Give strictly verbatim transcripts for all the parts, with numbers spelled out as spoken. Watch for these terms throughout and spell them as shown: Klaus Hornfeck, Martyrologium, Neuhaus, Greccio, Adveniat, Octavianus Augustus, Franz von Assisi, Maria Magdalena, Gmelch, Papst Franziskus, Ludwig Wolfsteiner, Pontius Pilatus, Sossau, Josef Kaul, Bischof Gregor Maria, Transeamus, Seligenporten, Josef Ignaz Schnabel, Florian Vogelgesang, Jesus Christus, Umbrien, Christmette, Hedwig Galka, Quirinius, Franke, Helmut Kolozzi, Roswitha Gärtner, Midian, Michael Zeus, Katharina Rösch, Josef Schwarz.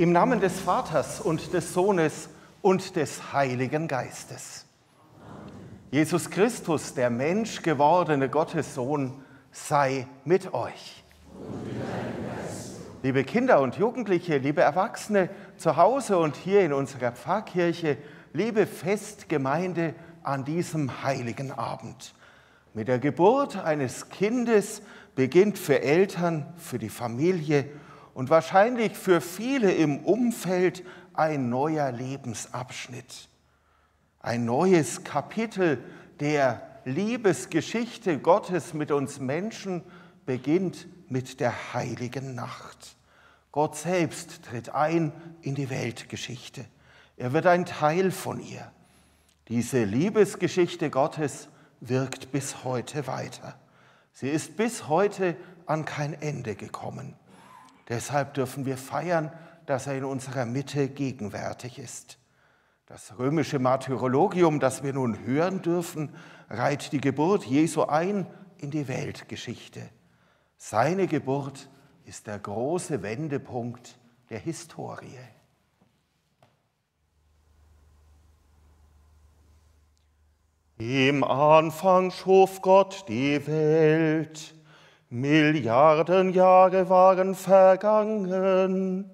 Im Namen des Vaters und des Sohnes und des Heiligen Geistes. Jesus Christus, der Mensch gewordene Gottessohn, sei mit euch. Liebe Kinder und Jugendliche, liebe Erwachsene zu Hause und hier in unserer Pfarrkirche, liebe Festgemeinde an diesem heiligen Abend. Mit der Geburt eines Kindes beginnt für Eltern, für die Familie und wahrscheinlich für viele im Umfeld ein neuer Lebensabschnitt. Ein neues Kapitel der Liebesgeschichte Gottes mit uns Menschen beginnt mit der heiligen Nacht. Gott selbst tritt ein in die Weltgeschichte. Er wird ein Teil von ihr. Diese Liebesgeschichte Gottes wirkt bis heute weiter. Sie ist bis heute an kein Ende gekommen. Deshalb dürfen wir feiern, dass er in unserer Mitte gegenwärtig ist. Das römische Martyrologium, das wir nun hören dürfen, reiht die Geburt Jesu ein in die Weltgeschichte. Seine Geburt ist der große Wendepunkt der Historie. Im Anfang schuf Gott die Welt, Milliarden Jahre waren vergangen,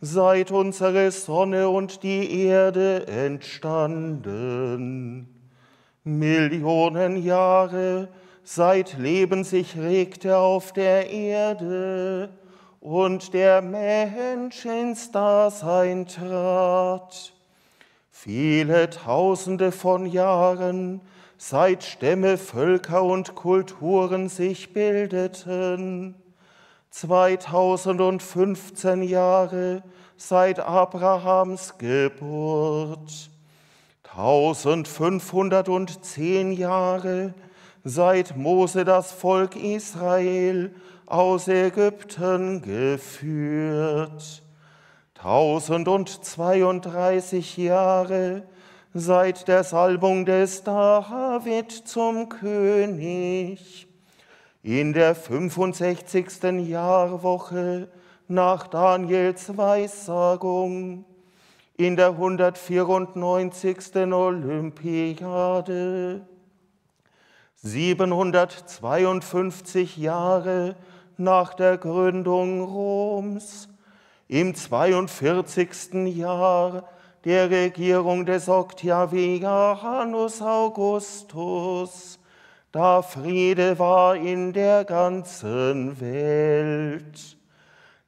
seit unsere Sonne und die Erde entstanden. Millionen Jahre, seit Leben sich regte auf der Erde und der Mensch ins Dasein trat. Viele Tausende von Jahren, seit Stämme, Völker und Kulturen sich bildeten. zweitausendfünfzehn Jahre seit Abrahams Geburt, eintausendfünfhundertzehn Jahre seit Mose das Volk Israel aus Ägypten geführt, tausendzweiunddreißig Jahre seit der Salbung des David zum König. In der fünfundsechzigsten Jahrwoche nach Daniels Weissagung, in der hundertvierundneunzigsten Olympiade, siebenhundertzweiundfünfzig Jahre nach der Gründung Roms, im zweiundvierzigsten Jahr der Regierung des Octavianus Augustus, da Friede war in der ganzen Welt.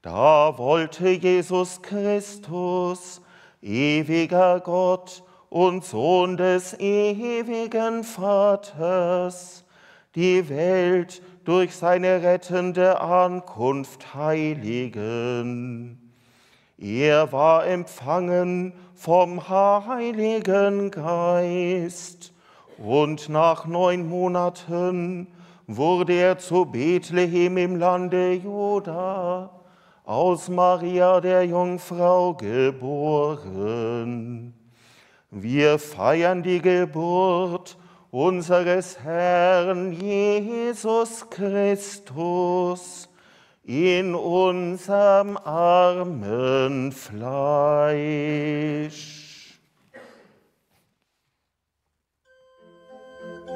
Da wollte Jesus Christus, ewiger Gott und Sohn des ewigen Vaters, die Welt durch seine rettende Ankunft heiligen. Er war empfangen vom Heiligen Geist. Und nach neun Monaten wurde er zu Bethlehem im Lande Juda aus Maria der Jungfrau geboren. Wir feiern die Geburt unseres Herrn Jesus Christus in unserem armen Fleisch. Oh,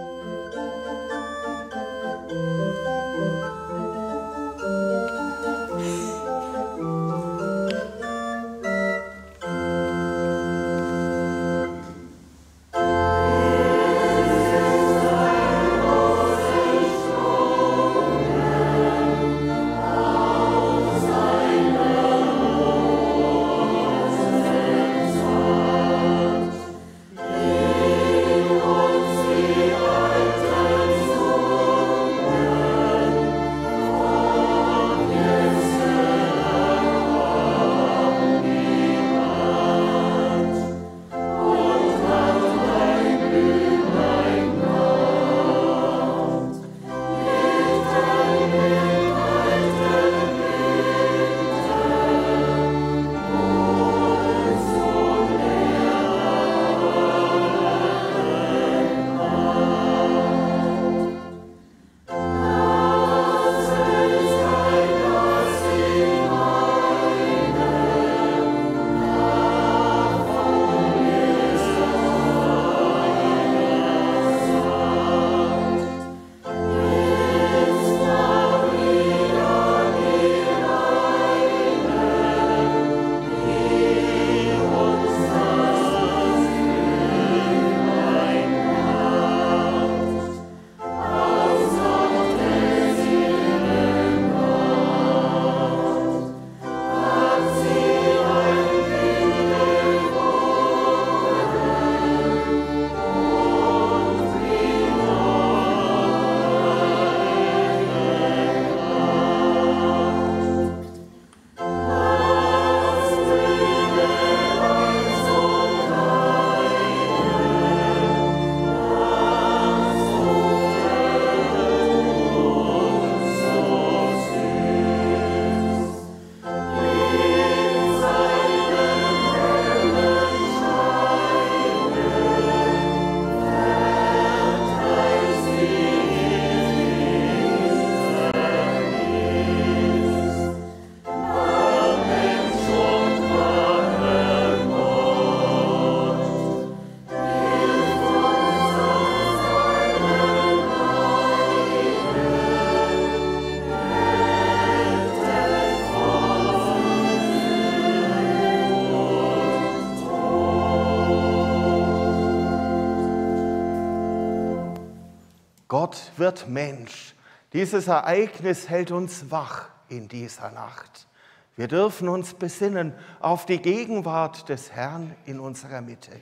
Wort wird Mensch. Dieses Ereignis hält uns wach in dieser Nacht. Wir dürfen uns besinnen auf die Gegenwart des Herrn in unserer Mitte.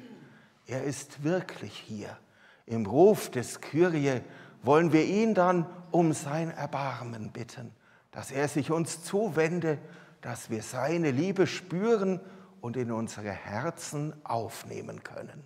Er ist wirklich hier. Im Ruf des Kyrie wollen wir ihn dann um sein Erbarmen bitten, dass er sich uns zuwende, dass wir seine Liebe spüren und in unsere Herzen aufnehmen können.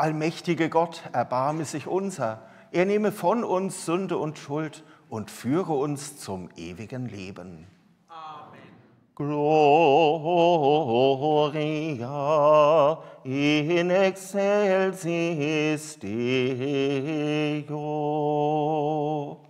Allmächtige Gott, erbarme sich unser, er nehme von uns Sünde und Schuld und führe uns zum ewigen Leben. Amen. Gloria in excelsis Deo. No.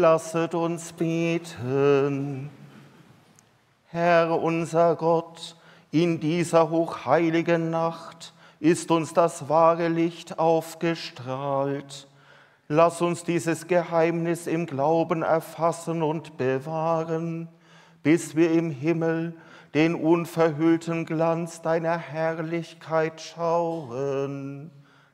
Lasset uns beten. Herr unser Gott, in dieser hochheiligen Nacht ist uns das wahre Licht aufgestrahlt. Lass uns dieses Geheimnis im Glauben erfassen und bewahren, bis wir im Himmel den unverhüllten Glanz deiner Herrlichkeit schauen.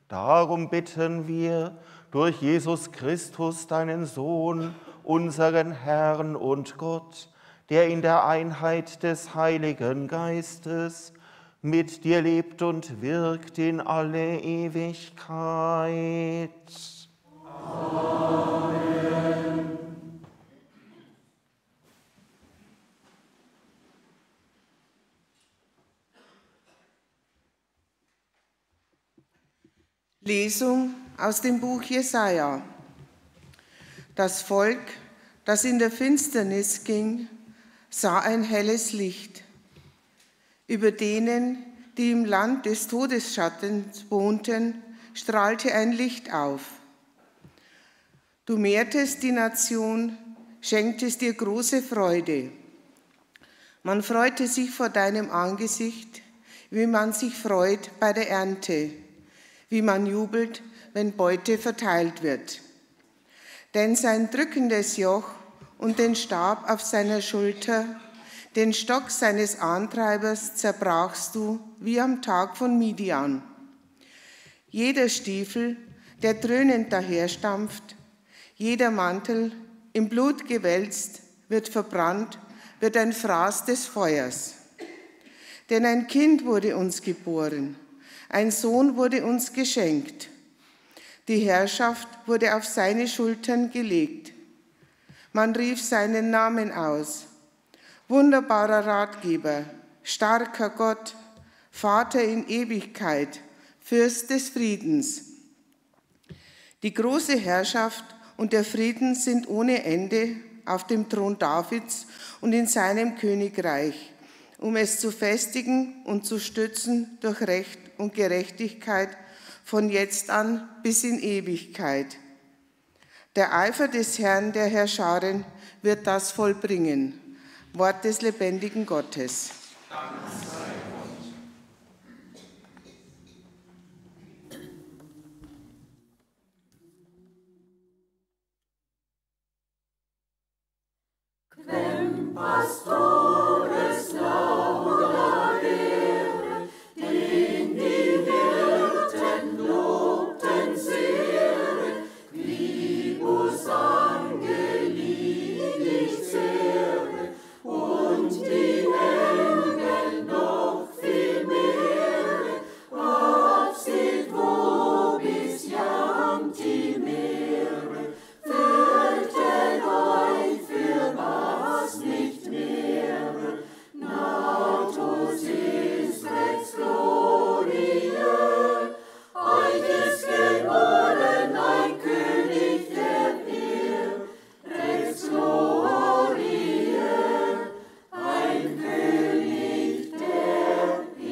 Darum bitten wir durch Jesus Christus, deinen Sohn, unseren Herrn und Gott, der in der Einheit des Heiligen Geistes mit dir lebt und wirkt in alle Ewigkeit. Amen. Lesung aus dem Buch Jesaja. Das Volk, das in der Finsternis ging, sah ein helles Licht. Über denen, die im Land des Todesschattens wohnten, strahlte ein Licht auf. Du mehrtest die Nation, schenktest ihr große Freude. Man freute sich vor deinem Angesicht, wie man sich freut bei der Ernte, wie man jubelt, wenn Beute verteilt wird. Denn sein drückendes Joch und den Stab auf seiner Schulter, den Stock seines Antreibers zerbrachst du wie am Tag von Midian. Jeder Stiefel, der dröhnend daherstampft, jeder Mantel, im Blut gewälzt, wird verbrannt, wird ein Fraß des Feuers. Denn ein Kind wurde uns geboren, ein Sohn wurde uns geschenkt. Die Herrschaft wurde auf seine Schultern gelegt. Man rief seinen Namen aus. Wunderbarer Ratgeber, starker Gott, Vater in Ewigkeit, Fürst des Friedens. Die große Herrschaft und der Frieden sind ohne Ende auf dem Thron Davids und in seinem Königreich, um es zu festigen und zu stützen durch Recht und Gerechtigkeit von jetzt an bis in Ewigkeit. Der Eifer des Herrn, der Herrscharen, wird das vollbringen. Wort des lebendigen Gottes. Dank sei Gott. Quem pastores laudare, den die Hirten lobten sehr, Quibus angeliebigt sehr, und die Engel noch viel mehr, absit vobis jantimer, fürchtet euch für was nicht mehr, natus is rex glorie, euch ist geboren ein König. Ein König der Ehr.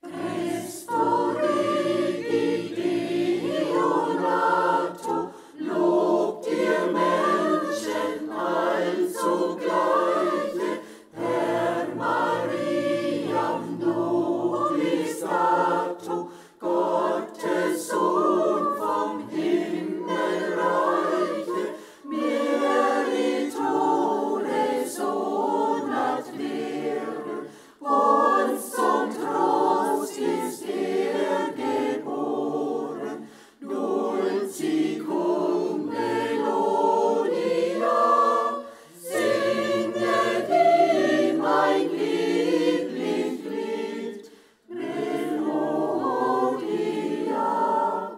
Christo regi Dio nato, lobt ihr Menschen allzugleich, per Mariam nobis dato, Gottes Sohn vom Himmelreich. Uns zum Trost ist er geboren, Dulcicum Melodia, singet ihm ein lieblich Lied, Melodia,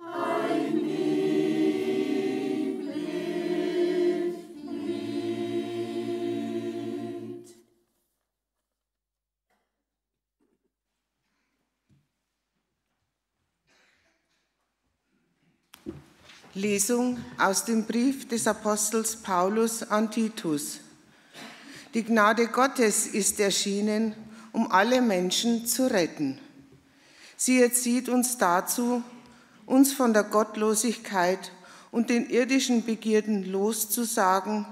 ein lieblich Lied. Lesung aus dem Brief des Apostels Paulus an Titus. Die Gnade Gottes ist erschienen, um alle Menschen zu retten. Sie erzieht uns dazu, uns von der Gottlosigkeit und den irdischen Begierden loszusagen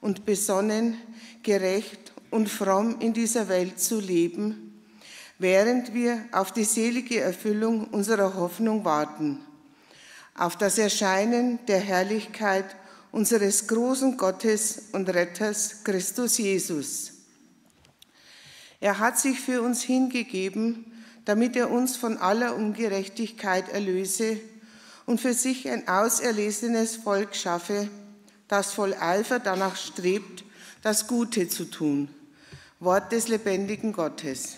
und besonnen, gerecht und fromm in dieser Welt zu leben, während wir auf die selige Erfüllung unserer Hoffnung warten, auf das Erscheinen der Herrlichkeit unseres großen Gottes und Retters Christus Jesus. Er hat sich für uns hingegeben, damit er uns von aller Ungerechtigkeit erlöse und für sich ein auserlesenes Volk schaffe, das voll Eifer danach strebt, das Gute zu tun. Wort des lebendigen Gottes.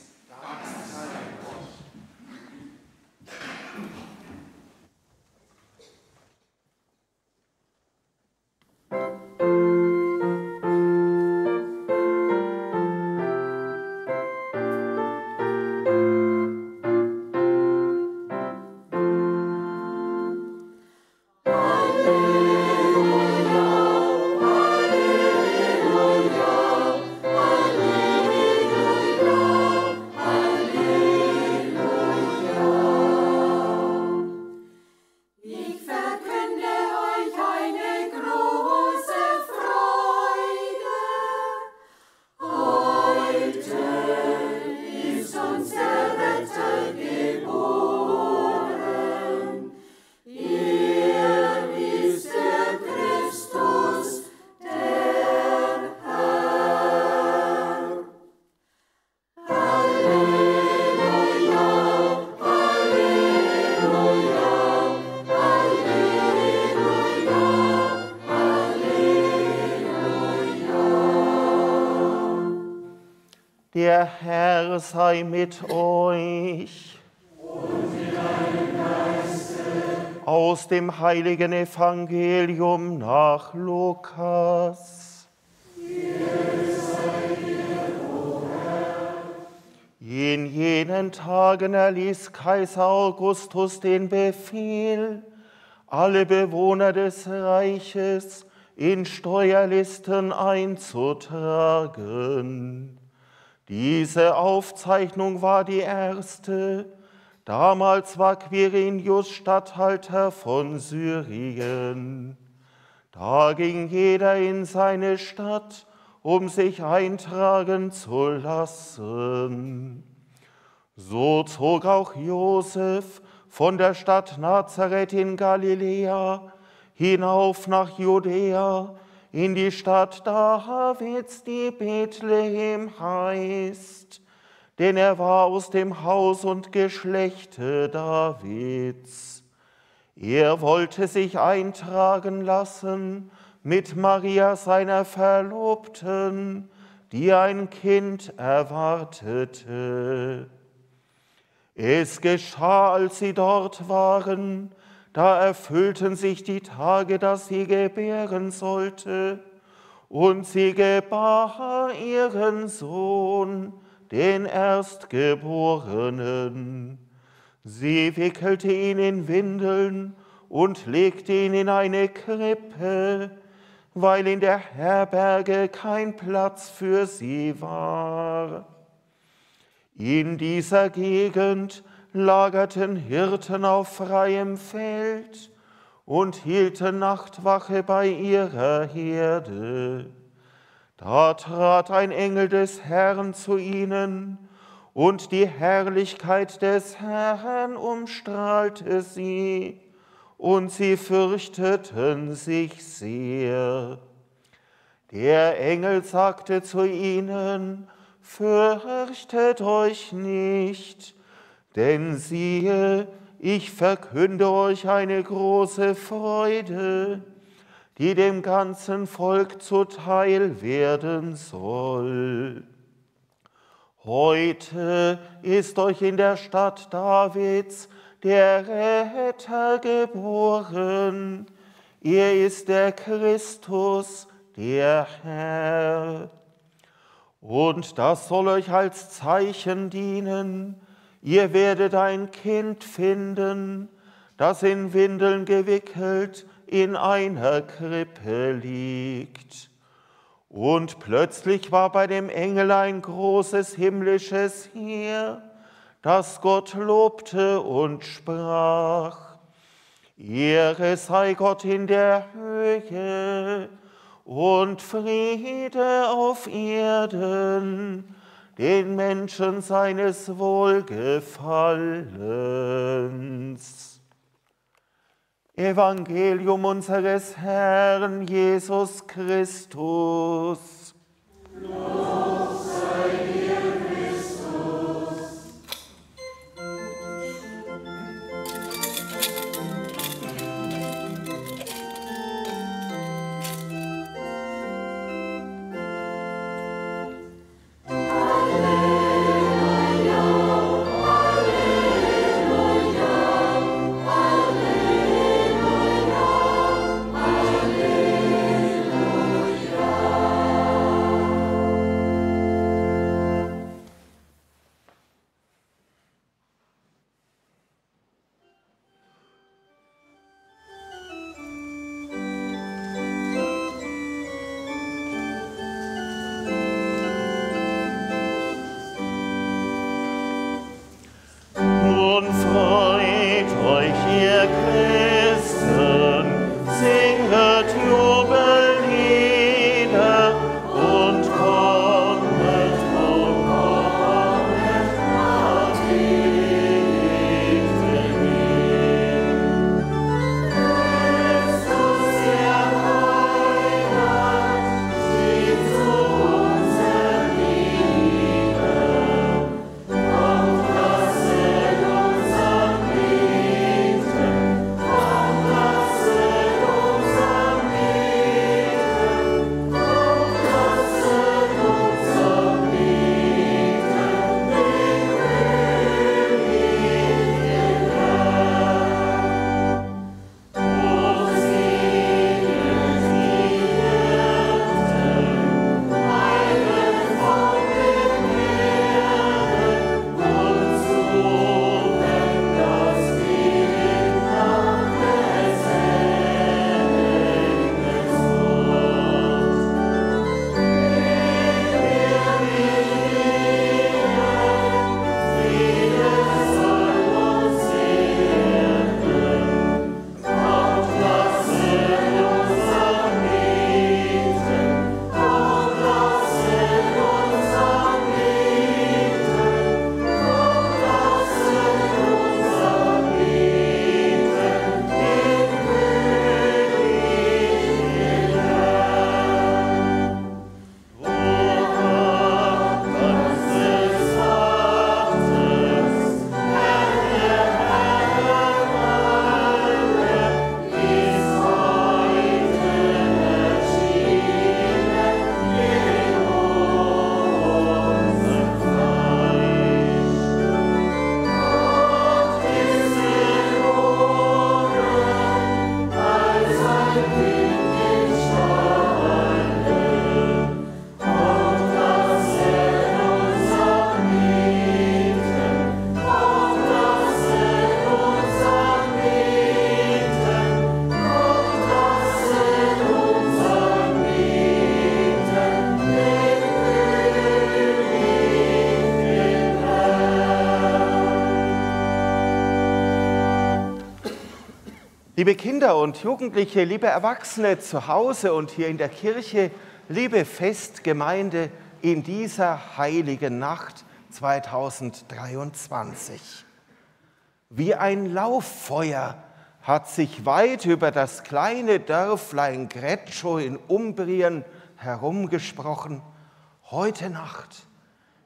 Der Herr sei mit euch. Und mit deinem Geiste. Aus dem heiligen Evangelium nach Lukas. Hier sei dir, O Herr. In jenen Tagen erließ Kaiser Augustus den Befehl, alle Bewohner des Reiches in Steuerlisten einzutragen. Diese Aufzeichnung war die erste. Damals war Quirinius Statthalter von Syrien. Da ging jeder in seine Stadt, um sich eintragen zu lassen. So zog auch Josef von der Stadt Nazareth in Galiläa hinauf nach Judäa, in die Stadt Davids, die Bethlehem heißt, denn er war aus dem Haus und Geschlechte Davids. Er wollte sich eintragen lassen mit Maria, seiner Verlobten, die ein Kind erwartete. Es geschah, als sie dort waren, da erfüllten sich die Tage, dass sie gebären sollte, und sie gebar ihren Sohn, den Erstgeborenen. Sie wickelte ihn in Windeln und legte ihn in eine Krippe, weil in der Herberge kein Platz für sie war. In dieser Gegend lagerten Hirten auf freiem Feld und hielten Nachtwache bei ihrer Herde. Da trat ein Engel des Herrn zu ihnen, und die Herrlichkeit des Herrn umstrahlte sie, und sie fürchteten sich sehr. Der Engel sagte zu ihnen: Fürchtet euch nicht, denn siehe, ich verkünde euch eine große Freude, die dem ganzen Volk zuteil werden soll. Heute ist euch in der Stadt Davids der Retter geboren. Er ist der Christus, der Herr. Und das soll euch als Zeichen dienen: Ihr werdet ein Kind finden, das in Windeln gewickelt in einer Krippe liegt. Und plötzlich war bei dem Engel ein großes himmlisches Heer, das Gott lobte und sprach: Ehre sei Gott in der Höhe und Friede auf Erden, den Menschen seines Wohlgefallens. Evangelium unseres Herrn Jesus Christus. Lob sei dir, Christus. Liebe Kinder und Jugendliche, liebe Erwachsene zu Hause und hier in der Kirche, liebe Festgemeinde in dieser heiligen Nacht zweitausenddreiundzwanzig. Wie ein Lauffeuer hat sich weit über das kleine Dörflein Greccio in Umbrien herumgesprochen. Heute Nacht,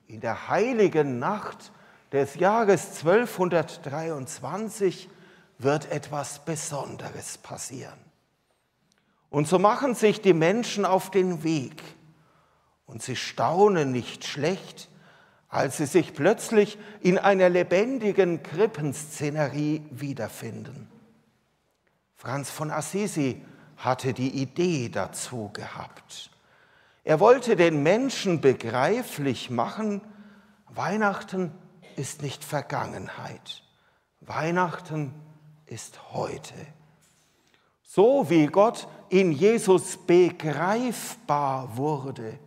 in der heiligen Nacht des Jahres zwölfhundertdreiundzwanzig, wird etwas Besonderes passieren. Und so machen sich die Menschen auf den Weg. Und sie staunen nicht schlecht, als sie sich plötzlich in einer lebendigen Krippenszenerie wiederfinden. Franz von Assisi hatte die Idee dazu gehabt. Er wollte den Menschen begreiflich machen, Weihnachten ist nicht Vergangenheit. Weihnachten ist ist heute. So wie Gott in Jesus begreifbar wurde,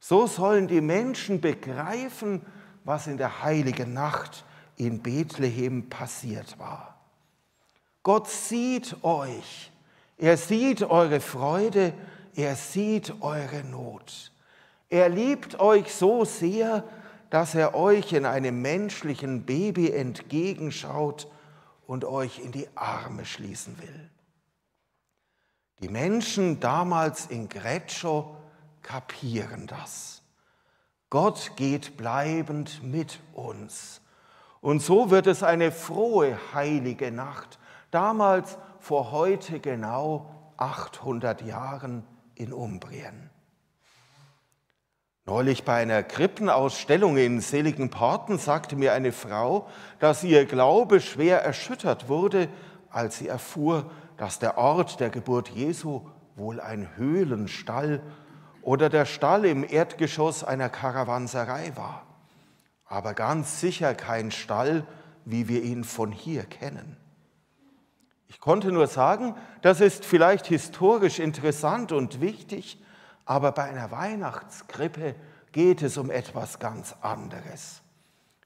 so sollen die Menschen begreifen, was in der heiligen Nacht in Bethlehem passiert war. Gott sieht euch. Er sieht eure Freude, er sieht eure Not. Er liebt euch so sehr, dass er euch in einem menschlichen Baby entgegenschaut und euch in die Arme schließen will. Die Menschen damals in Greccio kapieren das. Gott geht bleibend mit uns. Und so wird es eine frohe, heilige Nacht, damals vor heute genau achthundert Jahren in Umbrien. Neulich bei einer Krippenausstellung in Seligenporten sagte mir eine Frau, dass ihr Glaube schwer erschüttert wurde, als sie erfuhr, dass der Ort der Geburt Jesu wohl ein Höhlenstall oder der Stall im Erdgeschoss einer Karawanserei war, aber ganz sicher kein Stall, wie wir ihn von hier kennen. Ich konnte nur sagen, das ist vielleicht historisch interessant und wichtig, aber bei einer Weihnachtskrippe geht es um etwas ganz anderes.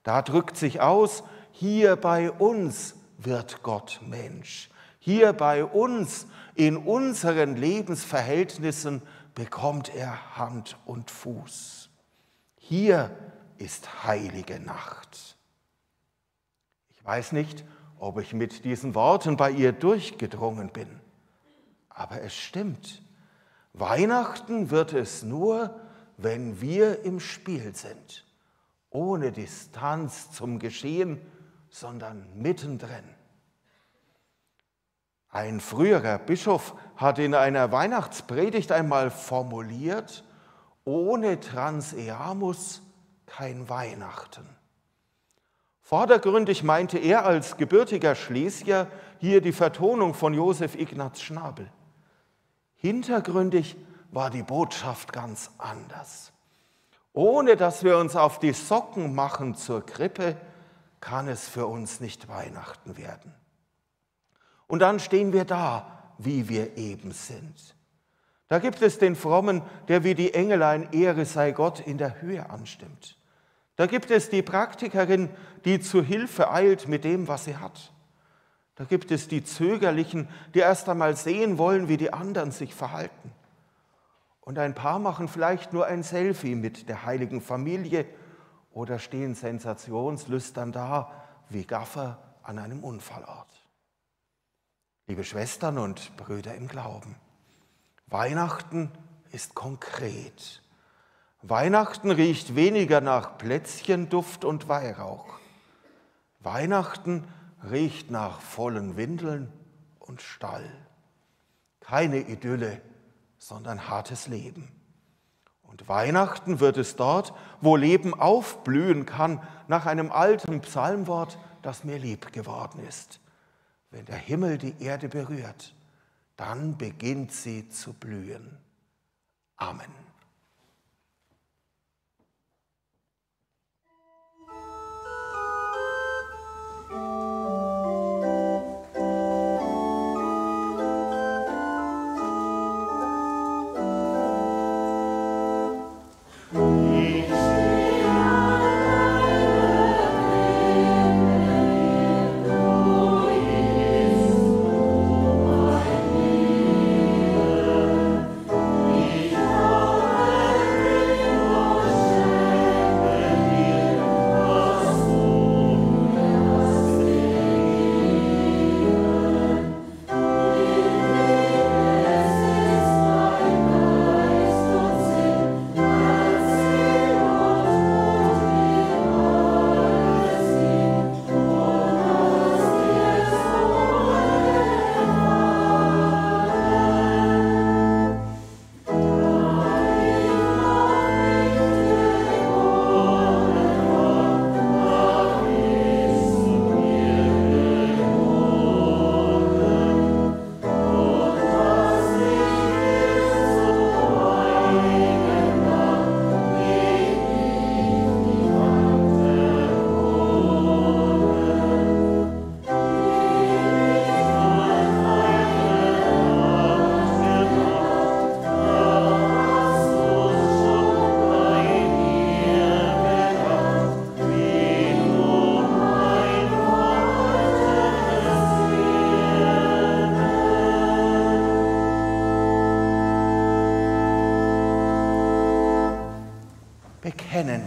Da drückt sich aus, hier bei uns wird Gott Mensch. Hier bei uns, in unseren Lebensverhältnissen, bekommt er Hand und Fuß. Hier ist heilige Nacht. Ich weiß nicht, ob ich mit diesen Worten bei ihr durchgedrungen bin, aber es stimmt. Weihnachten wird es nur, wenn wir im Spiel sind, ohne Distanz zum Geschehen, sondern mittendrin. Ein früherer Bischof hat in einer Weihnachtspredigt einmal formuliert: Ohne Transeamus kein Weihnachten. Vordergründig meinte er als gebürtiger Schlesier hier die Vertonung von Josef Ignaz Schnabel. Hintergründig war die Botschaft ganz anders. Ohne dass wir uns auf die Socken machen zur Krippe, kann es für uns nicht Weihnachten werden. Und dann stehen wir da, wie wir eben sind. Da gibt es den Frommen, der wie die Engel ein Ehre sei Gott in der Höhe anstimmt. Da gibt es die Praktikerin, die zu Hilfe eilt mit dem, was sie hat. Da gibt es die Zögerlichen, die erst einmal sehen wollen, wie die anderen sich verhalten. Und ein paar machen vielleicht nur ein Selfie mit der heiligen Familie oder stehen sensationslüstern da, wie Gaffer an einem Unfallort. Liebe Schwestern und Brüder im Glauben, Weihnachten ist konkret. Weihnachten riecht weniger nach Plätzchenduft und Weihrauch. Weihnachten riecht nach vollen Windeln und Stall. Keine Idylle, sondern hartes Leben. Und Weihnachten wird es dort, wo Leben aufblühen kann, nach einem alten Psalmwort, das mir lieb geworden ist. Wenn der Himmel die Erde berührt, dann beginnt sie zu blühen. Amen.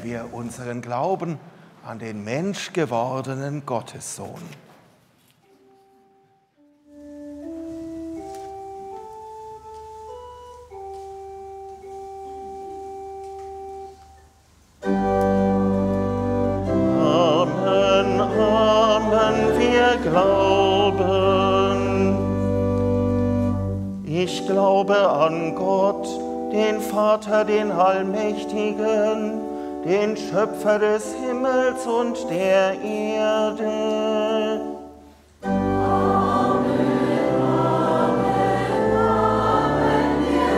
wir unseren Glauben an den menschgewordenen Gottessohn. Ich glaube an Gott, den Vater, den Allmächtigen, den Schöpfer des Himmels und der Erde. Amen, Amen, Amen, wir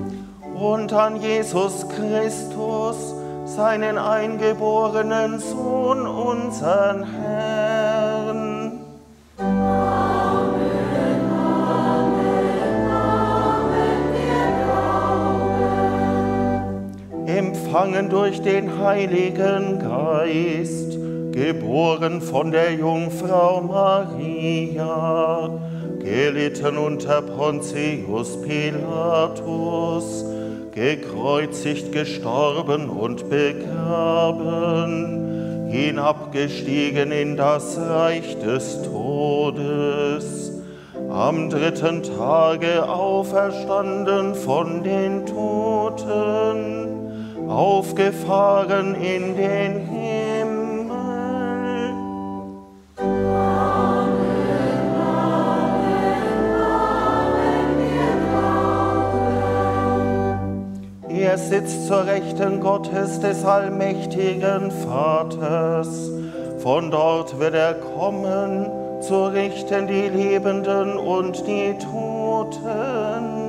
glauben. Und an Jesus Christus, seinen eingeborenen Sohn, unseren Herrn. Empfangen durch den Heiligen Geist, geboren von der Jungfrau Maria, gelitten unter Pontius Pilatus, gekreuzigt, gestorben und begraben, hinabgestiegen in das Reich des Todes, am dritten Tage auferstanden von den Toten, aufgefahren in den Himmel. Amen, Amen, Amen, wir glauben. Er sitzt zur Rechten Gottes des allmächtigen Vaters. Von dort wird er kommen, zu richten die Lebenden und die Toten.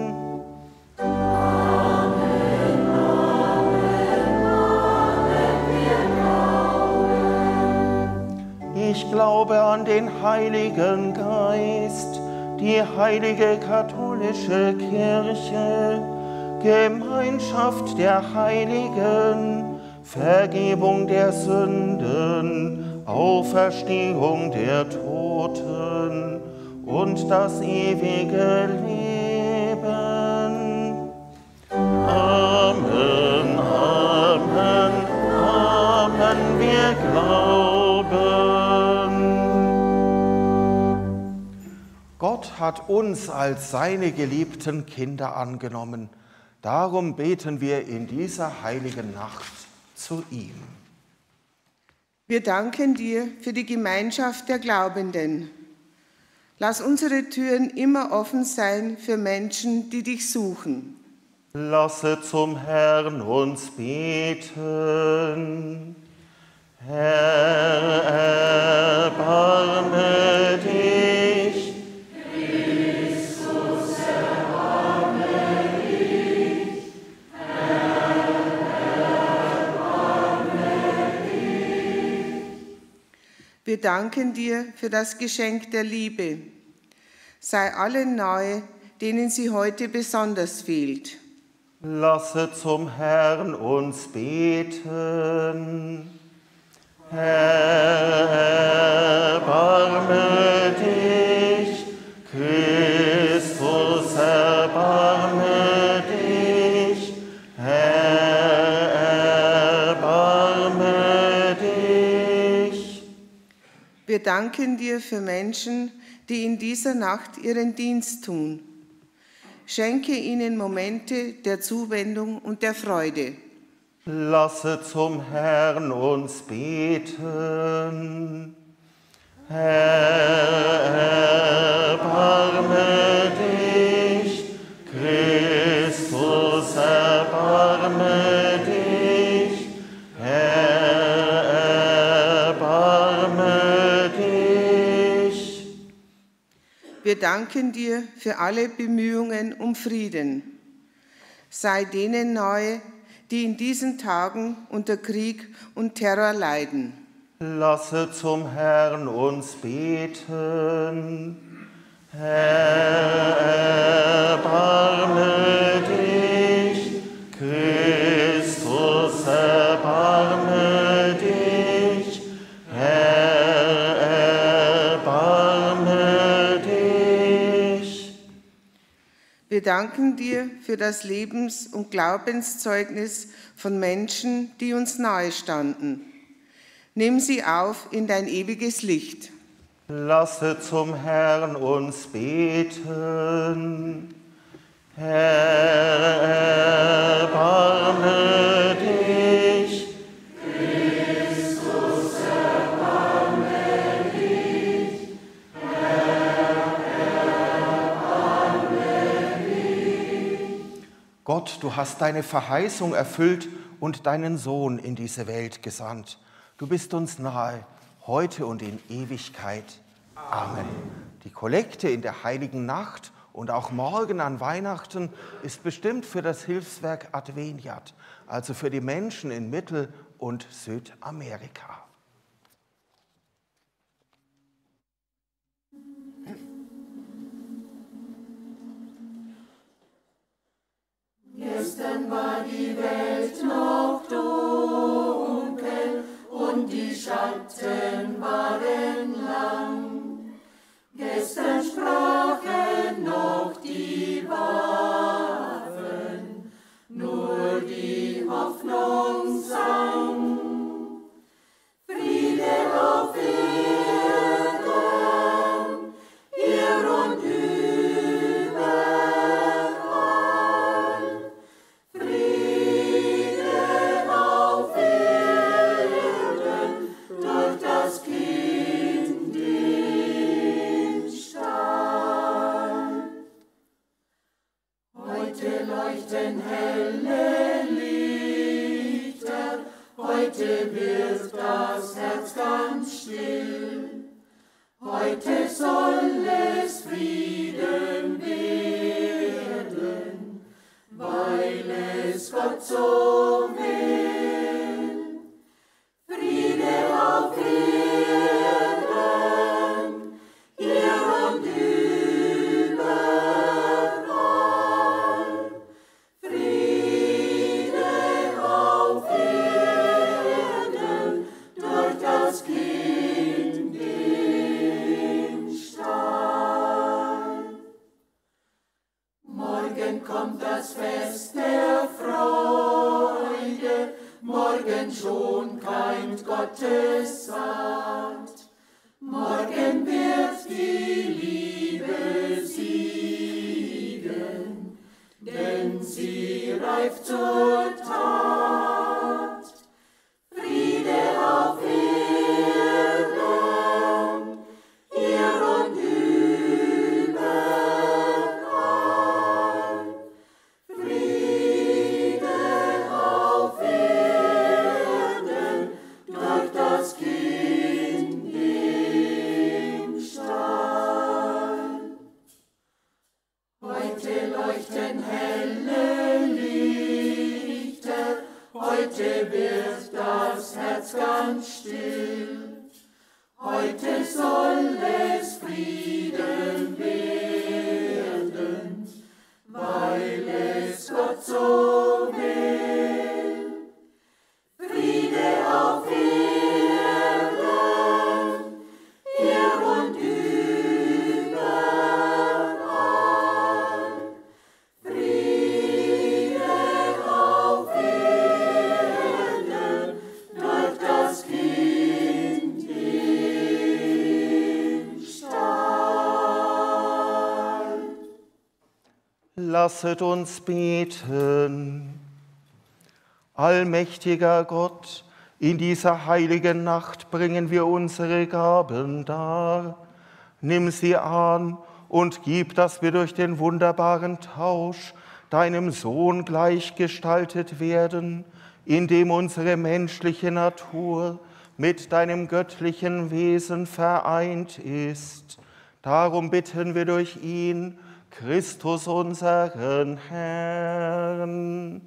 Ich glaube an den Heiligen Geist, die heilige katholische Kirche, Gemeinschaft der Heiligen, Vergebung der Sünden, Auferstehung der Toten und das ewige Leben. Amen, Amen, Amen, wir glauben. Gott hat uns als seine geliebten Kinder angenommen. Darum beten wir in dieser heiligen Nacht zu ihm. Wir danken dir für die Gemeinschaft der Glaubenden. Lass unsere Türen immer offen sein für Menschen, die dich suchen. Lasse zum Herrn uns beten. Herr, erbarme dich. Wir danken dir für das Geschenk der Liebe. Sei allen nahe, denen sie heute besonders fehlt. Lasse zum Herrn uns beten. Herr, erbarme dich. Christus, erbarme dich. Herr, erbarme dich. Wir danken dir für Menschen, die in dieser Nacht ihren Dienst tun. Schenke ihnen Momente der Zuwendung und der Freude. Lasse zum Herrn uns beten. Herr, erbarme dich. Christus, erbarme dich. Herr, wir danken dir für alle Bemühungen um Frieden. Sei denen nahe, die in diesen Tagen unter Krieg und Terror leiden. Lasse zum Herrn uns beten. Herr, erbarme dich. Christus, erbarme dich. Herr, erbarme dich. Wir danken dir für das Lebens- und Glaubenszeugnis von Menschen, die uns nahe standen. Nimm sie auf in dein ewiges Licht. Lasse zum Herrn uns beten. Herr, erbarme dich. Christus, erbarme dich. Herr, erbarme dich. Gott, du hast deine Verheißung erfüllt und deinen Sohn in diese Welt gesandt. Du bist uns nahe, heute und in Ewigkeit. Amen. Die Kollekte in der heiligen Nacht und auch morgen an Weihnachten ist bestimmt für das Hilfswerk Adveniat, also für die Menschen in Mittel- und Südamerika. Gestern war die Welt noch dunkel und die Schatten waren lang. Gestern sprachen noch die Waffen, nur die Hoffnung sang. Friede auf Erden, hier und überall. Friede auf Erden, durch das Kind im Stall. Heute leuchten helle Lichter, heute wird das Herz ganz still. Heute soll es Frieden werden, weil es Gott so will. Friede auf Erden, hier und überall. Friede auf Erden, durch das Kind im Stall. Morgen kommt das Fest der Freude, morgen schon keimt Gottes Saat. Morgen wird die Liebe siegen, denn sie reift zur Tat. Friede auf Erden, hier und überall. Friede auf Erden, durch das Kind im Stall. Heute leuchten helle Lichter, heute wird das Herz ganz still. Heute soll es Frieden werden, weil es Gott so will. Friede auf Erden, hier und überall. Friede auf Erden, durch das Kind im Stall. Lasset uns beten. Allmächtiger Gott, in dieser heiligen Nacht bringen wir unsere Gaben dar. Nimm sie an und gib, dass wir durch den wunderbaren Tausch deinem Sohn gleichgestaltet werden, indem unsere menschliche Natur mit deinem göttlichen Wesen vereint ist. Darum bitten wir durch ihn, Christus unseren Herrn.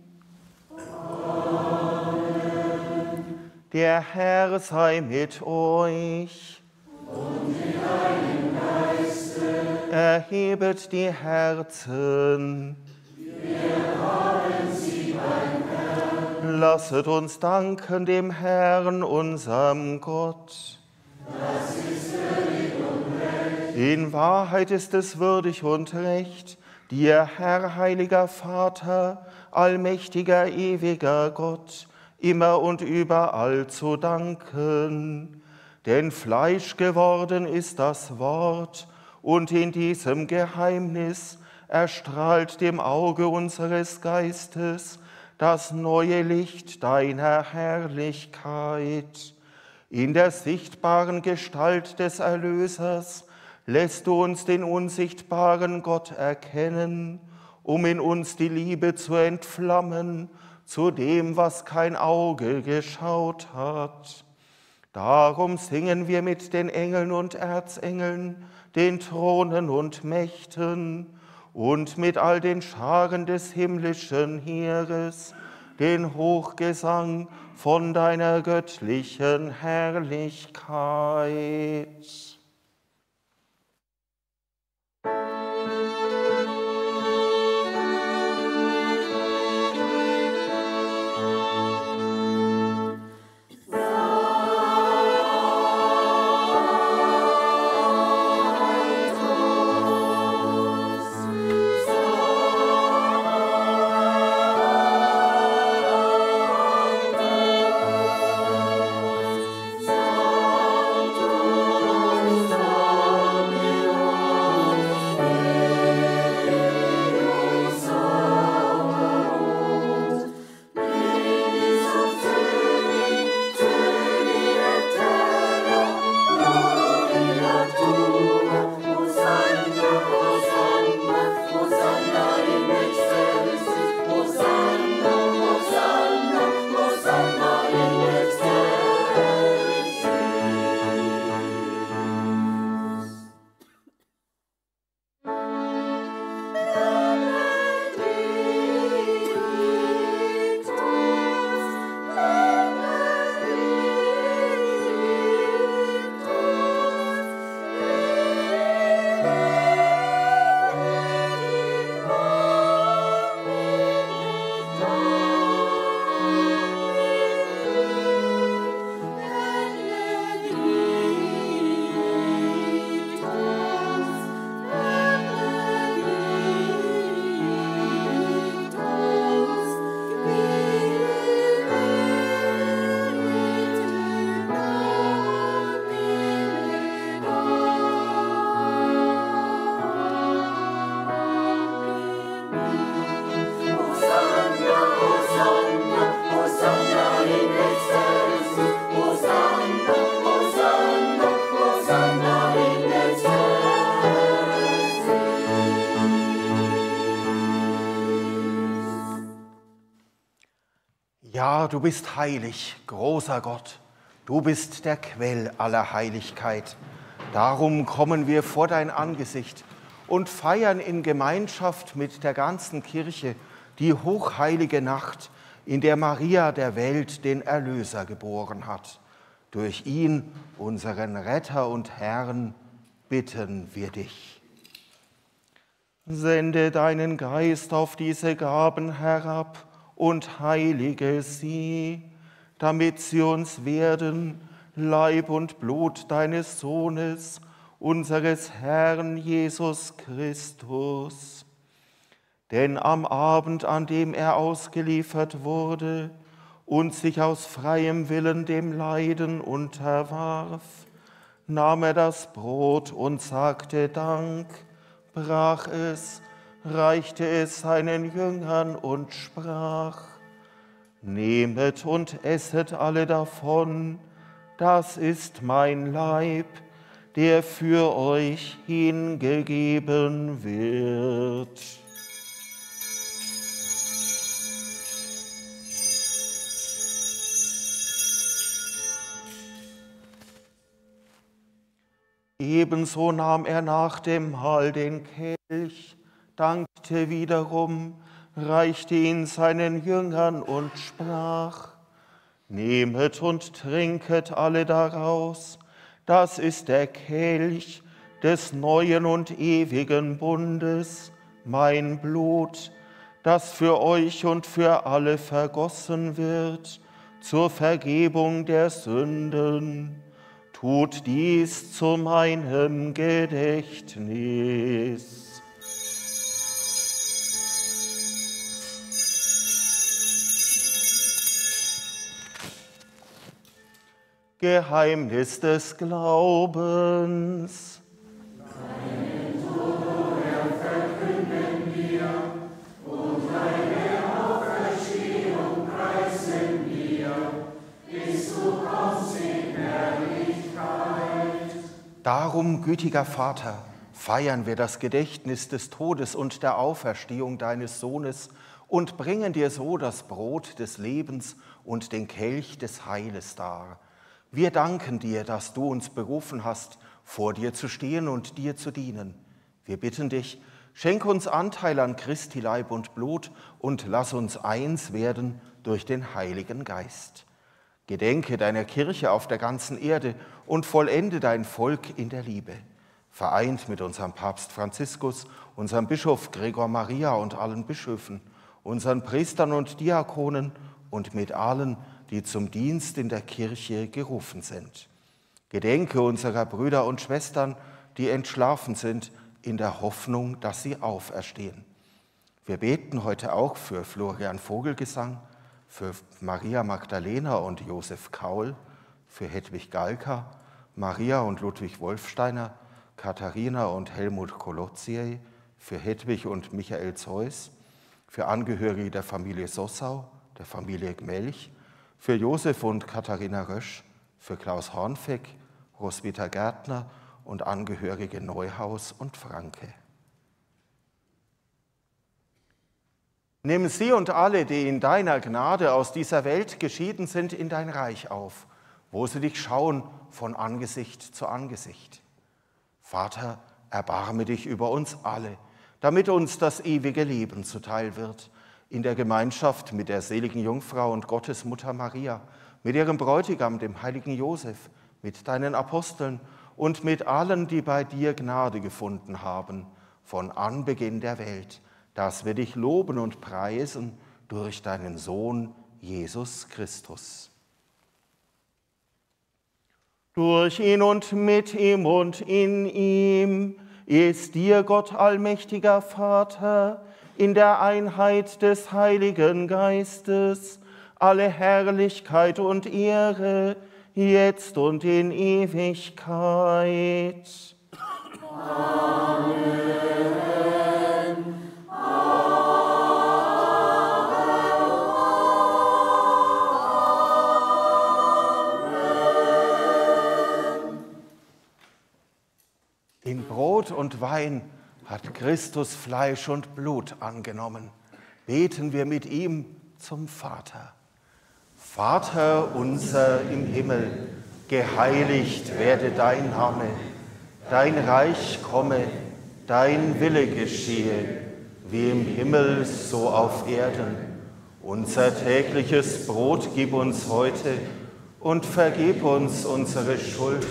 Der Herr sei mit euch. Und mit deinem Geiste. Erhebet die Herzen. Wir haben sie beim Herrn. Lasset uns danken dem Herrn, unserem Gott. Das ist würdig und recht. In Wahrheit ist es würdig und recht, Dir, Herr, heiliger Vater, allmächtiger, ewiger Gott, immer und überall zu danken. Denn Fleisch geworden ist das Wort, und in diesem Geheimnis erstrahlt dem Auge unseres Geistes das neue Licht deiner Herrlichkeit. In der sichtbaren Gestalt des Erlösers lässt du uns den unsichtbaren Gott erkennen, um in uns die Liebe zu entflammen zu dem, was kein Auge geschaut hat. Darum singen wir mit den Engeln und Erzengeln, den Thronen und Mächten und mit all den Scharen des himmlischen Heeres den Hochgesang von deiner göttlichen Herrlichkeit. Ja, du bist heilig, großer Gott, du bist der Quell aller Heiligkeit. Darum kommen wir vor dein Angesicht und feiern in Gemeinschaft mit der ganzen Kirche die hochheilige Nacht, in der Maria der Welt den Erlöser geboren hat. Durch ihn, unseren Retter und Herrn, bitten wir dich. Sende deinen Geist auf diese Gaben herab und heilige sie, damit sie uns werden, Leib und Blut deines Sohnes, unseres Herrn Jesus Christus. Denn am Abend, an dem er ausgeliefert wurde und sich aus freiem Willen dem Leiden unterwarf, nahm er das Brot und sagte Dank, brach es, reichte es seinen Jüngern und sprach, nehmet und esset alle davon, das ist mein Leib, der für euch hingegeben wird. Ebenso nahm er nach dem Mahl den Kelch, dankte wiederum, reichte ihn seinen Jüngern und sprach, nehmet und trinket alle daraus, das ist der Kelch des neuen und ewigen Bundes, mein Blut, das für euch und für alle vergossen wird, zur Vergebung der Sünden. Tut dies zu meinem Gedächtnis. Geheimnis des Glaubens. Deinen Tod, o Herr, verkünden wir, und deine Auferstehung preisen wir, bis du kommst in Herrlichkeit. Darum, gütiger Vater, feiern wir das Gedächtnis des Todes und der Auferstehung deines Sohnes und bringen dir so das Brot des Lebens und den Kelch des Heiles dar. Wir danken dir, dass du uns berufen hast, vor dir zu stehen und dir zu dienen. Wir bitten dich, schenk uns Anteil an Christi Leib und Blut und lass uns eins werden durch den Heiligen Geist. Gedenke deiner Kirche auf der ganzen Erde und vollende dein Volk in der Liebe. Vereint mit unserem Papst Franziskus, unserem Bischof Gregor Maria und allen Bischöfen, unseren Priestern und Diakonen und mit allen, die zum Dienst in der Kirche gerufen sind. Gedenke unserer Brüder und Schwestern, die entschlafen sind, in der Hoffnung, dass sie auferstehen. Wir beten heute auch für Florian Vogelgesang, für Maria Magdalena und Josef Kaul, für Hedwig Galka, Maria und Ludwig Wolfsteiner, Katharina und Helmut Kolozzi, für Hedwig und Michael Zeus, für Angehörige der Familie Sossau, der Familie Gmelch, für Josef und Katharina Rösch, für Klaus Hornfeck, Roswitha Gärtner und Angehörige Neuhaus und Franke. Nimm sie und alle, die in deiner Gnade aus dieser Welt geschieden sind, in dein Reich auf, wo sie dich schauen von Angesicht zu Angesicht. Vater, erbarme dich über uns alle, damit uns das ewige Leben zuteil wird, in der Gemeinschaft mit der seligen Jungfrau und Gottesmutter Maria, mit ihrem Bräutigam, dem heiligen Josef, mit deinen Aposteln und mit allen, die bei dir Gnade gefunden haben, von Anbeginn der Welt, dass wir dich loben und preisen durch deinen Sohn Jesus Christus. Durch ihn und mit ihm und in ihm ist dir, Gott allmächtiger Vater, in der Einheit des Heiligen Geistes, alle Herrlichkeit und Ehre, jetzt und in Ewigkeit. Amen. Amen. Amen. In Brot und Wein hat Christus Fleisch und Blut angenommen. Beten wir mit ihm zum Vater. Vater unser im Himmel, geheiligt werde dein Name. Dein Reich komme, dein Wille geschehe, wie im Himmel so auf Erden. Unser tägliches Brot gib uns heute und vergib uns unsere Schuld,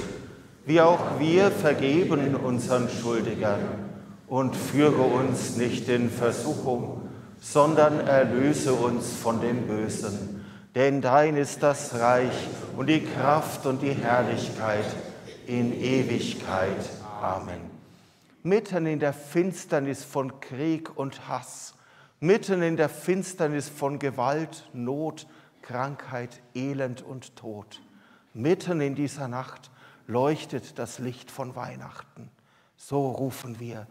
wie auch wir vergeben unseren Schuldigern. Und führe uns nicht in Versuchung, sondern erlöse uns von dem Bösen. Denn dein ist das Reich und die Kraft und die Herrlichkeit in Ewigkeit. Amen. Mitten in der Finsternis von Krieg und Hass, mitten in der Finsternis von Gewalt, Not, Krankheit, Elend und Tod, mitten in dieser Nacht leuchtet das Licht von Weihnachten. So rufen wir: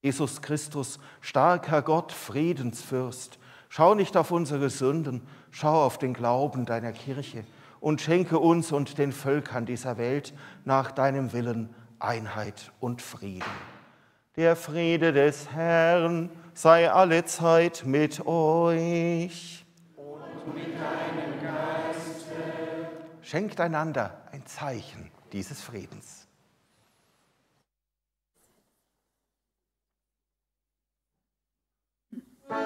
Jesus Christus, starker Gott, Friedensfürst, schau nicht auf unsere Sünden, schau auf den Glauben deiner Kirche und schenke uns und den Völkern dieser Welt nach deinem Willen Einheit und Frieden. Der Friede des Herrn sei allezeit mit euch. Und mit deinem Geiste. Schenkt einander ein Zeichen dieses Friedens. Bye.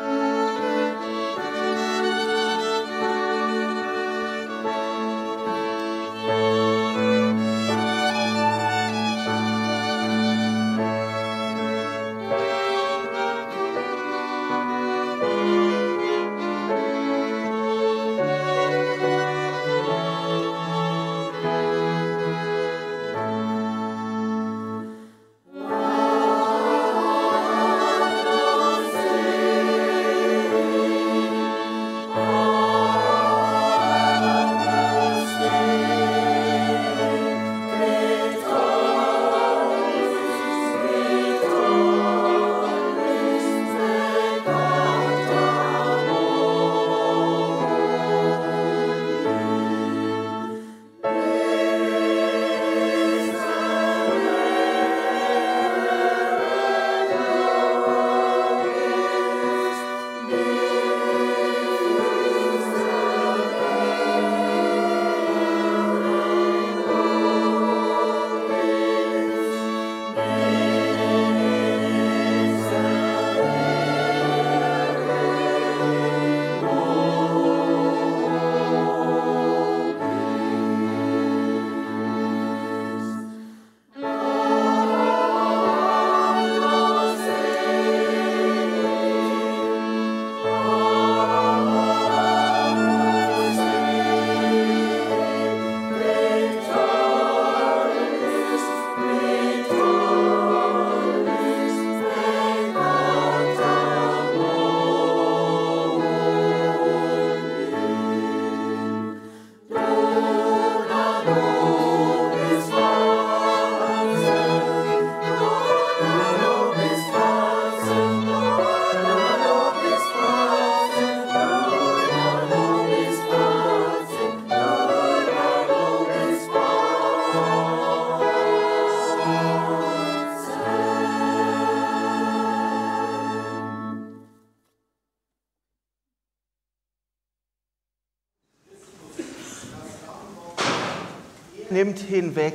nimmt hinweg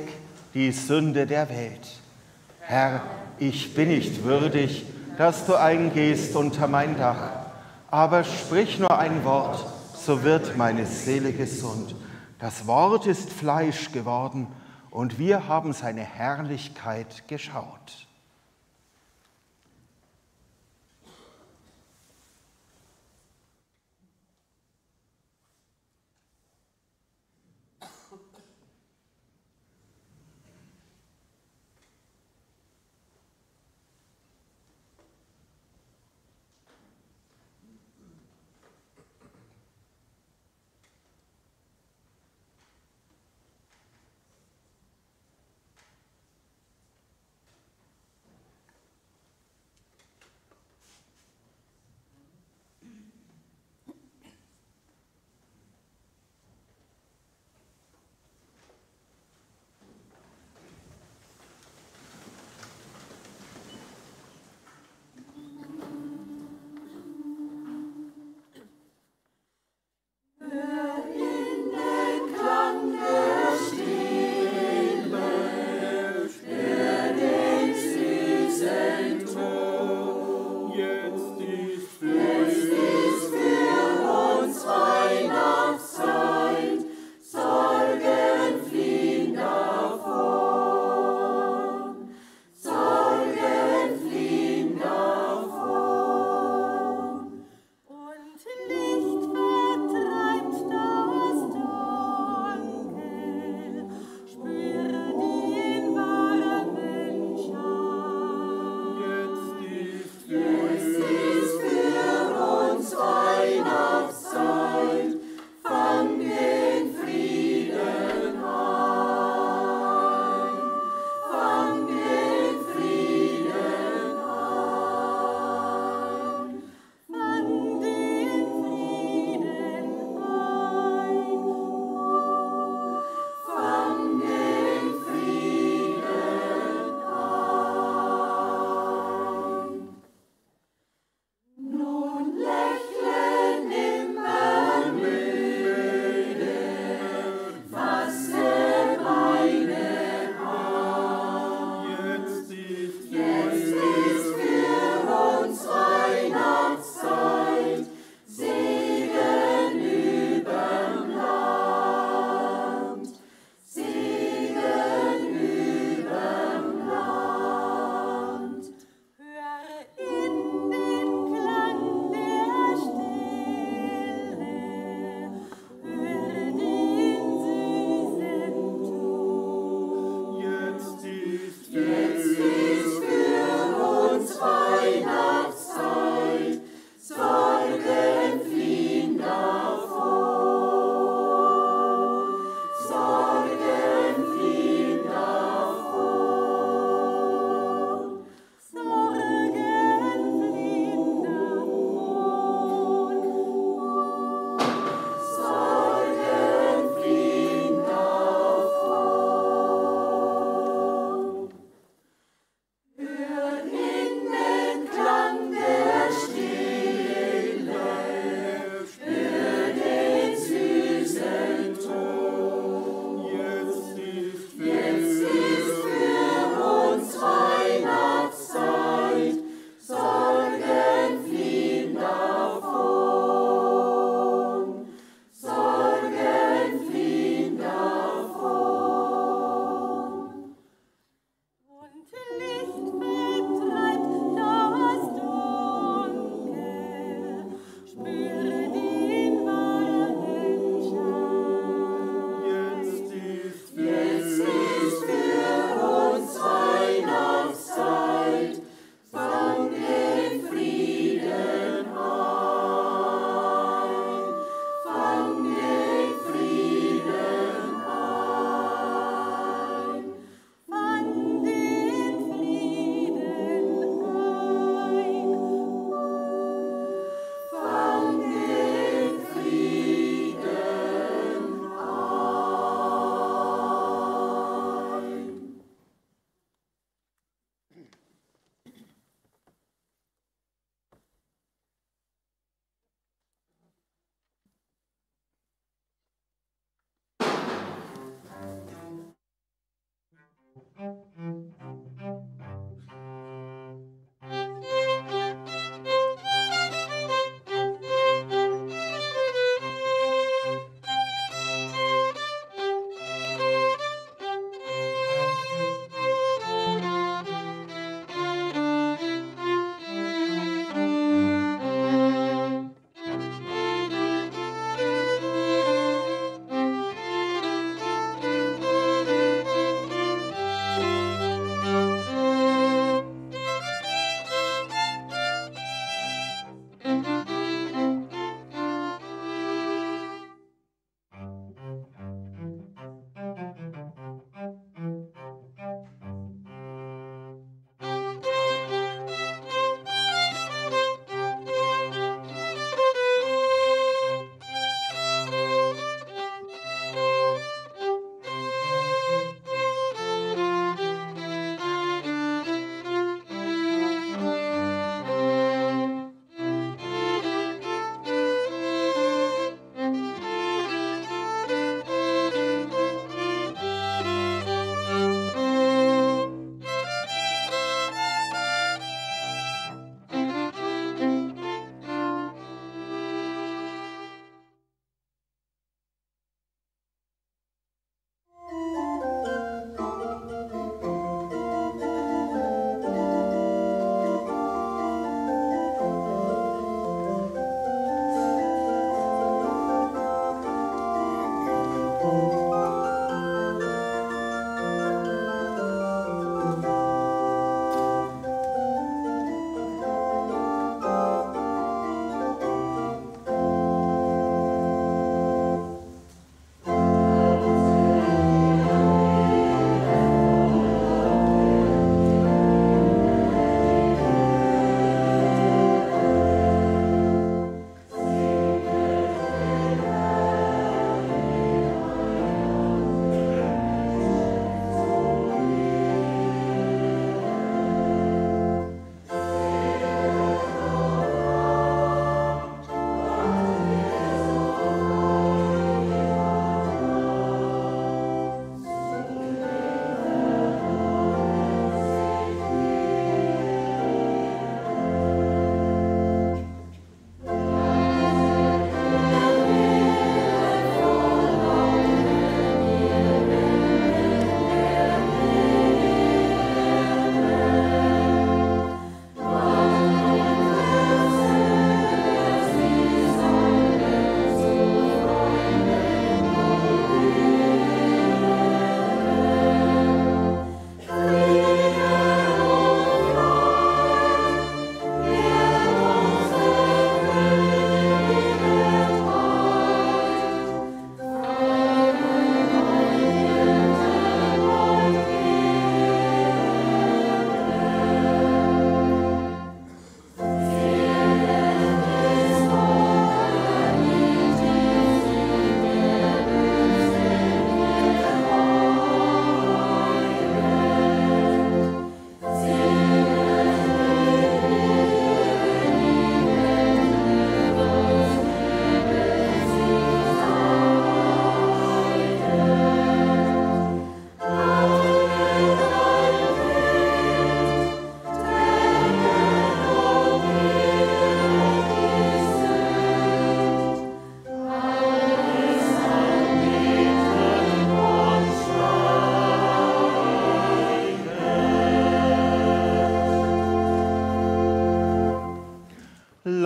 die Sünde der Welt. Herr, ich bin nicht würdig, dass du eingehst unter mein Dach, aber sprich nur ein Wort, so wird meine Seele gesund. Das Wort ist Fleisch geworden, und wir haben seine Herrlichkeit geschaut.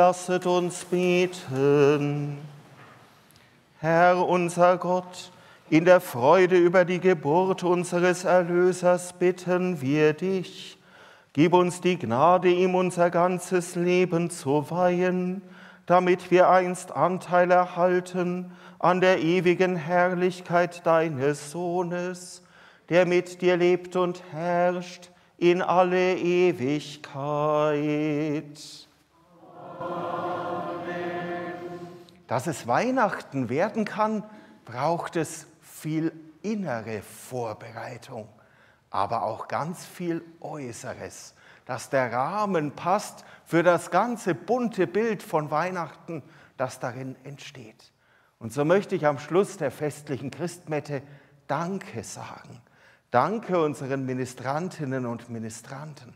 lasset uns beten. Herr unser Gott, in der Freude über die Geburt unseres Erlösers bitten wir dich. Gib uns die Gnade, ihm unser ganzes Leben zu weihen, damit wir einst Anteil erhalten an der ewigen Herrlichkeit deines Sohnes, der mit dir lebt und herrscht in alle Ewigkeit. Amen. Dass es Weihnachten werden kann, braucht es viel innere Vorbereitung, aber auch ganz viel Äußeres, dass der Rahmen passt für das ganze bunte Bild von Weihnachten, das darin entsteht. Und so möchte ich am Schluss der festlichen Christmette Danke sagen. Danke unseren Ministrantinnen und Ministranten.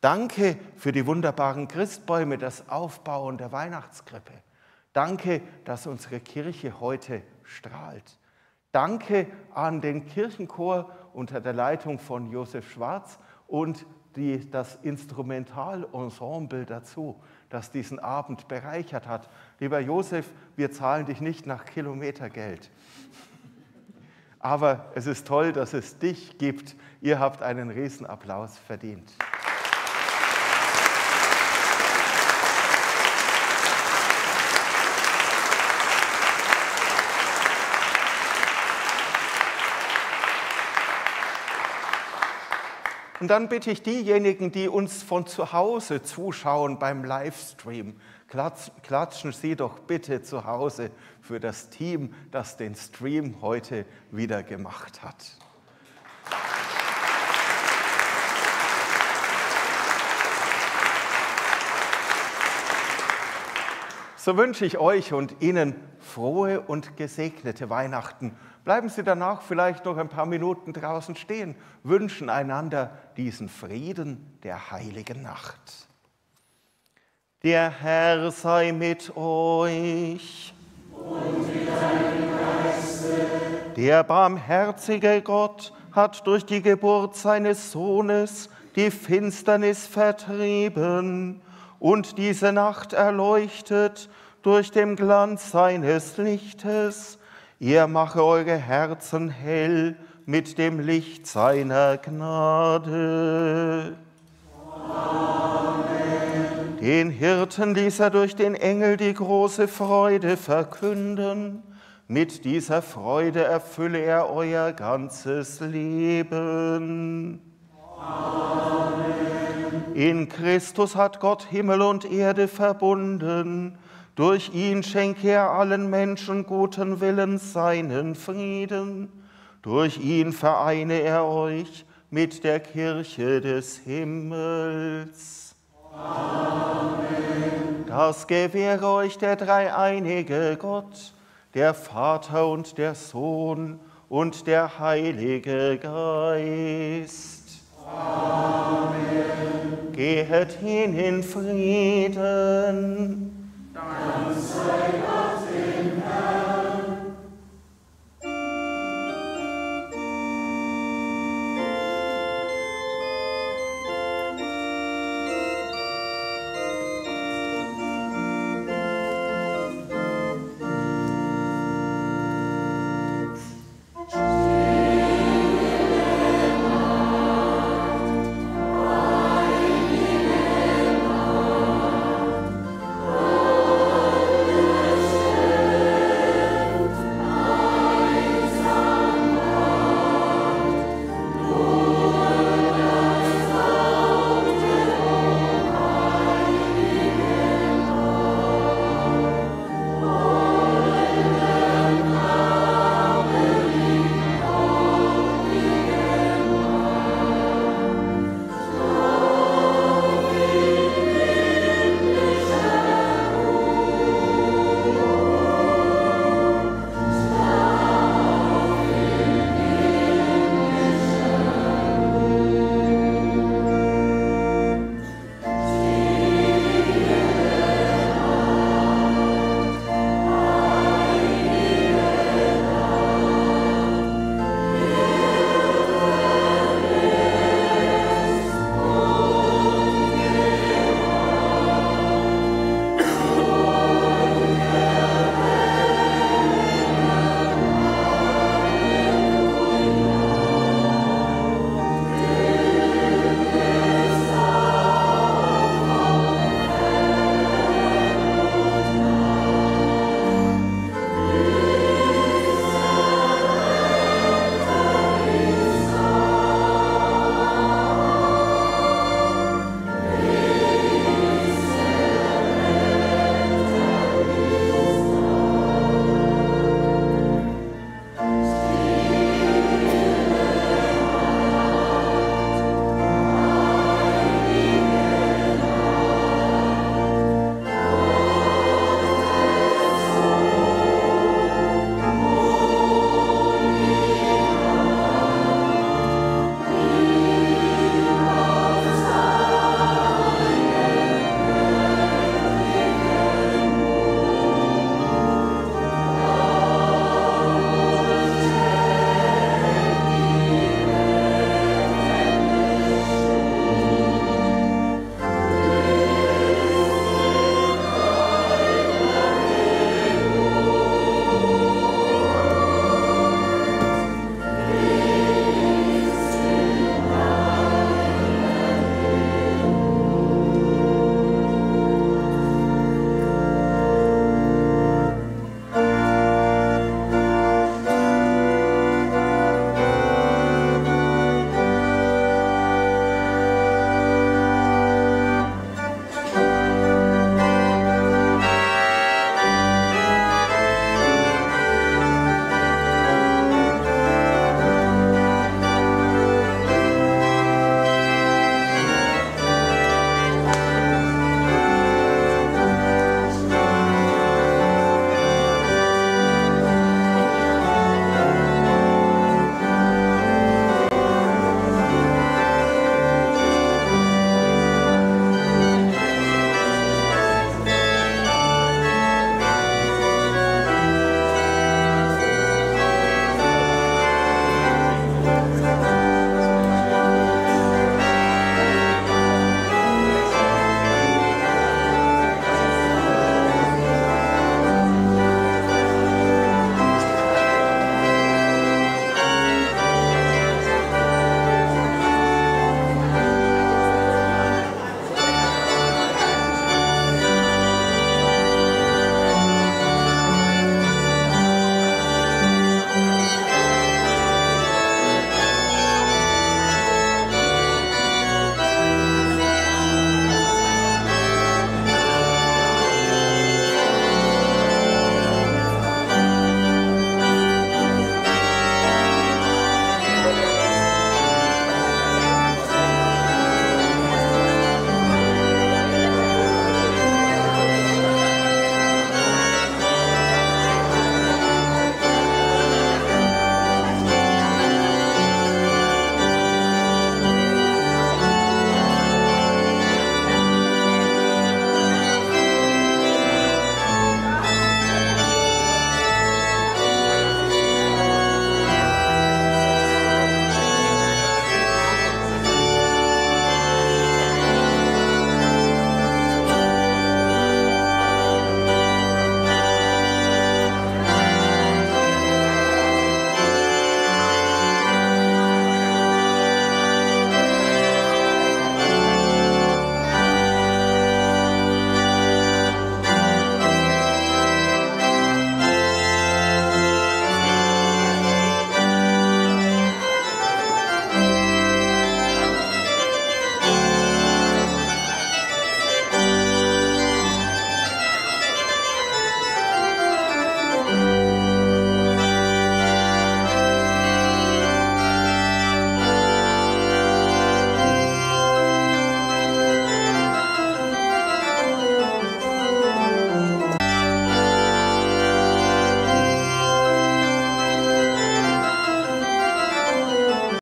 Danke für die wunderbaren Christbäume, das Aufbauen der Weihnachtskrippe. Danke, dass unsere Kirche heute strahlt. Danke an den Kirchenchor unter der Leitung von Josef Schwarz und die, das Instrumentalensemble dazu, das diesen Abend bereichert hat. Lieber Josef, wir zahlen dich nicht nach Kilometergeld. Aber es ist toll, dass es dich gibt. Ihr habt einen Riesenapplaus verdient. Und dann bitte ich diejenigen, die uns von zu Hause zuschauen beim Livestream, klatschen Sie doch bitte zu Hause für das Team, das den Stream heute wieder gemacht hat. So wünsche ich euch und Ihnen frohe und gesegnete Weihnachten. Bleiben Sie danach vielleicht noch ein paar Minuten draußen stehen, wünschen einander diesen Frieden der heiligen Nacht. Der Herr sei mit euch. Und mit deinem Geiste. Der barmherzige Gott hat durch die Geburt seines Sohnes die Finsternis vertrieben und diese Nacht erleuchtet durch den Glanz seines Lichtes. Er mache eure Herzen hell mit dem Licht seiner Gnade. Amen. Den Hirten ließ er durch den Engel die große Freude verkünden. Mit dieser Freude erfülle er euer ganzes Leben. Amen. In Christus hat Gott Himmel und Erde verbunden. Durch ihn schenke er allen Menschen guten Willens seinen Frieden. Durch ihn vereine er euch mit der Kirche des Himmels. Amen. Das gewähre euch der dreieinige Gott, der Vater und der Sohn und der Heilige Geist. Amen. Gehet hin in Frieden. Dank sei Gott.